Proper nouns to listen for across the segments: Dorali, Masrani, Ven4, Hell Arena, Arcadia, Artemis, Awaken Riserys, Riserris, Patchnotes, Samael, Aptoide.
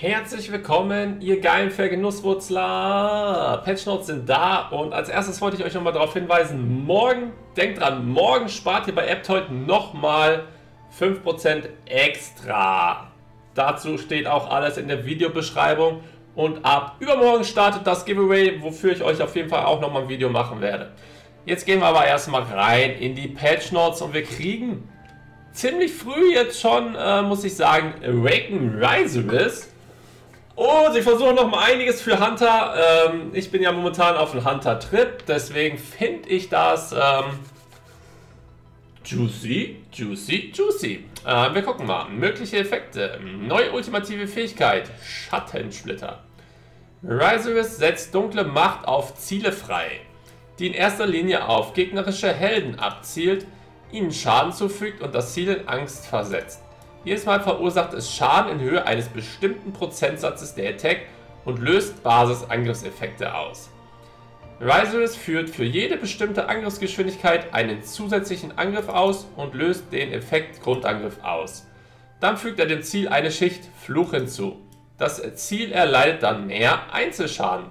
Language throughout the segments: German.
Herzlich willkommen, ihr geilen Vergenusswurzler! Patchnotes sind da und als erstes wollte ich euch nochmal darauf hinweisen, morgen, denkt dran, morgen spart ihr bei Aptoide nochmal 5% extra. Dazu steht auch alles in der Videobeschreibung und ab übermorgen startet das Giveaway, wofür ich euch auf jeden Fall auch nochmal ein Video machen werde. Jetzt gehen wir aber erstmal rein in die Patchnotes und wir kriegen ziemlich früh jetzt schon, muss ich sagen, Awaken Riserys. Oh, sie versuchen noch mal einiges für Hunter. Ich bin ja momentan auf einem Hunter-Trip, deswegen finde ich das juicy. Wir gucken mal. Mögliche Effekte. Neue ultimative Fähigkeit. Schattensplitter. Riserys setzt dunkle Macht auf Ziele frei, die in erster Linie auf gegnerische Helden abzielt, ihnen Schaden zufügt und das Ziel in Angst versetzt. Jedes Mal verursacht es Schaden in Höhe eines bestimmten Prozentsatzes der Attack und löst Basisangriffseffekte aus. Riserys führt für jede bestimmte Angriffsgeschwindigkeit einen zusätzlichen Angriff aus und löst den Effekt Grundangriff aus. Dann fügt er dem Ziel eine Schicht Fluch hinzu. Das Ziel erleidet dann mehr Einzelschaden.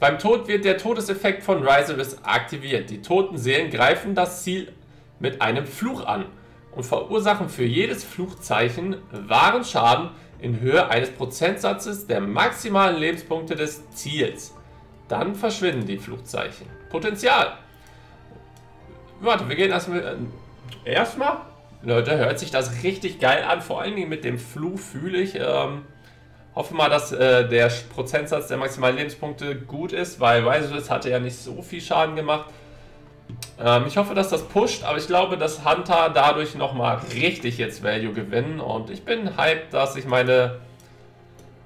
Beim Tod wird der Todeseffekt von Riserys aktiviert. Die toten Seelen greifen das Ziel mit einem Fluch an und verursachen für jedes Fluchzeichen wahren Schaden in Höhe eines Prozentsatzes der maximalen Lebenspunkte des Ziels. Dann verschwinden die Fluchzeichen. Potenzial. Warte, wir gehen erstmal. Leute, hört sich das richtig geil an. Vor allen Dingen mit dem Fluch fühle ich. Hoffe mal, dass der Prozentsatz der maximalen Lebenspunkte gut ist, weil Riserys hatte ja nicht so viel Schaden gemacht. Ich hoffe, dass das pusht, aber ich glaube, dass Hunter dadurch nochmal richtig jetzt Value gewinnen und ich bin hyped, dass ich meine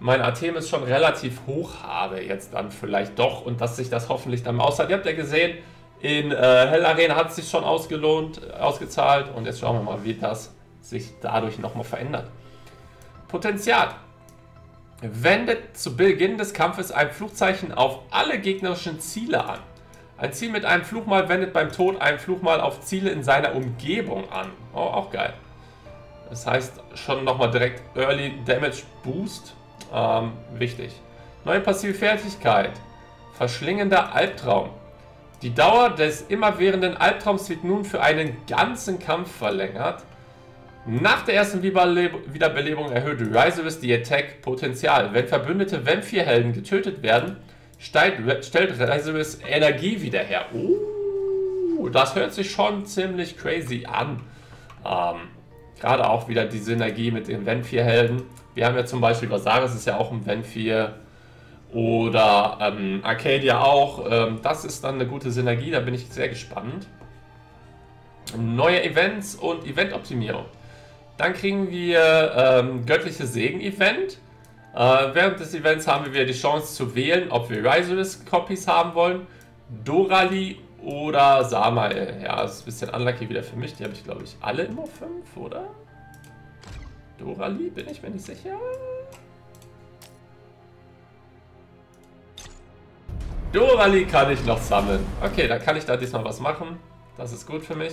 Artemis schon relativ hoch habe jetzt dann vielleicht doch und dass sich das hoffentlich dann auszahlt. Ihr habt ja gesehen, in Hell Arena hat es sich schon ausgezahlt und jetzt schauen wir mal, wie das sich dadurch nochmal verändert. Potenzial. Wendet zu Beginn des Kampfes ein Fluchzeichen auf alle gegnerischen Ziele an. Ein Ziel mit einem Fluchmal wendet beim Tod einen Fluchmal auf Ziele in seiner Umgebung an. Oh, auch geil. Das heißt schon nochmal direkt Early Damage Boost. Wichtig. Neue passive Fertigkeit. Verschlingender Albtraum. Die Dauer des immerwährenden Albtraums wird nun für einen ganzen Kampf verlängert. Nach der ersten Wiederbelebung erhöht Riserys die Attack Potenzial. Wenn verbündete Ven4 Helden getötet werden, stellt Riserys Energie wieder her. Das hört sich schon ziemlich crazy an. Gerade auch wieder die Synergie mit den Ven4 Helden. Wir haben ja zum Beispiel Riserys ist ja auch ein Ven4 oder Arcadia auch. Das ist dann eine gute Synergie, da bin ich sehr gespannt. Neue Events und Eventoptimierung. Dann kriegen wir göttliche Segen-Event. Während des Events haben wir wieder die Chance zu wählen, ob wir Riserys-Copies haben wollen, Dorali oder Samael. Ja, das ist ein bisschen unlucky wieder für mich. Die habe ich, glaube ich, alle immer 5, oder? Dorali, bin ich mir nicht sicher. Dorali kann ich noch sammeln. Okay, dann kann ich da diesmal was machen. Das ist gut für mich.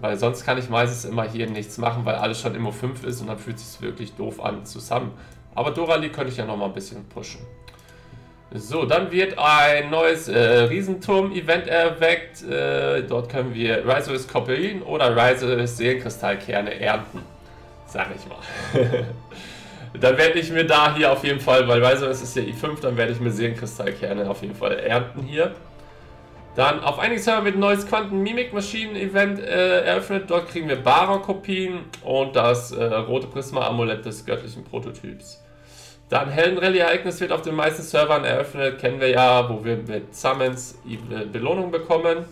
Weil sonst kann ich meistens immer hier nichts machen, weil alles schon Immo 5 ist und dann fühlt es sich wirklich doof an zusammen. Aber Dorali könnte ich ja nochmal ein bisschen pushen. So, dann wird ein neues Riesenturm-Event erweckt. Dort können wir Riserys Kopien oder Riserys Seelenkristallkerne ernten. Sag ich mal. Dann werde ich mir da hier auf jeden Fall, weil Riserys ist ja i5, dann werde ich mir Seelenkristallkerne auf jeden Fall ernten hier. Dann auf einigen Server wird ein neues Quanten-Mimik-Maschinen-Event eröffnet. Dort kriegen wir Baron-Kopien und das rote Prisma-Amulett des göttlichen Prototyps. Dann Helden-Rallye-Ereignis wird auf den meisten Servern eröffnet. Kennen wir ja, wo wir mit Summons Belohnung bekommen.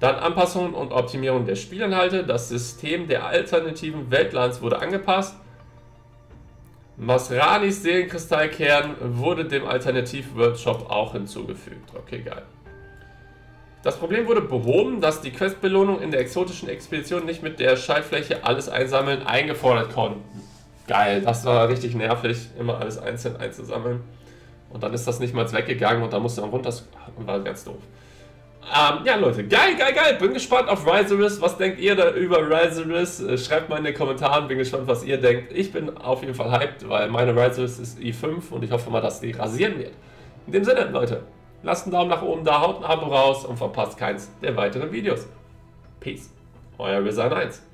Dann Anpassungen und Optimierung der Spielinhalte. Das System der alternativen Weltlands wurde angepasst. Masranis Seelenkristallkern wurde dem Alternativ-Workshop auch hinzugefügt. Okay, geil. Das Problem wurde behoben, dass die Questbelohnung in der exotischen Expedition nicht mit der Schaltfläche alles einsammeln eingefordert konnten. Geil, das war richtig nervig, immer alles einzeln einzusammeln. Und dann ist das nicht mal weggegangen und dann musste man runter. Das war ganz doof. Ja, Leute, geil, geil, geil. Bin gespannt auf Riserys. Was denkt ihr da über Riserys? Schreibt mal in den Kommentaren. Bin gespannt, was ihr denkt. Ich bin auf jeden Fall hyped, weil meine Riserys ist i5 und ich hoffe mal, dass die rasieren wird. In dem Sinne, Leute, lasst einen Daumen nach oben da, haut ein Abo raus und verpasst keins der weiteren Videos. Peace. Euer Riser1.